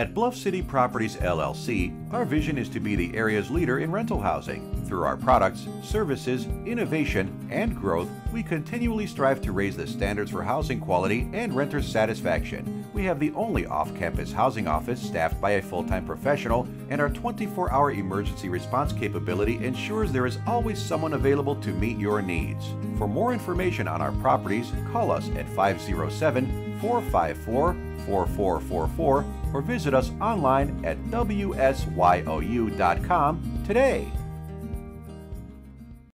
At Bluff City Properties, LLC, our vision is to be the area's leader in rental housing. Through our products, services, innovation, and growth, we continually strive to raise the standards for housing quality and renter satisfaction. We have the only off-campus housing office staffed by a full-time professional, and our 24-hour emergency response capability ensures there is always someone available to meet your needs. For more information on our properties, call us at 507-454-4444 or visit us online at wsyou.com today.